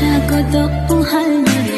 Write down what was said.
मेरा को तो उहाल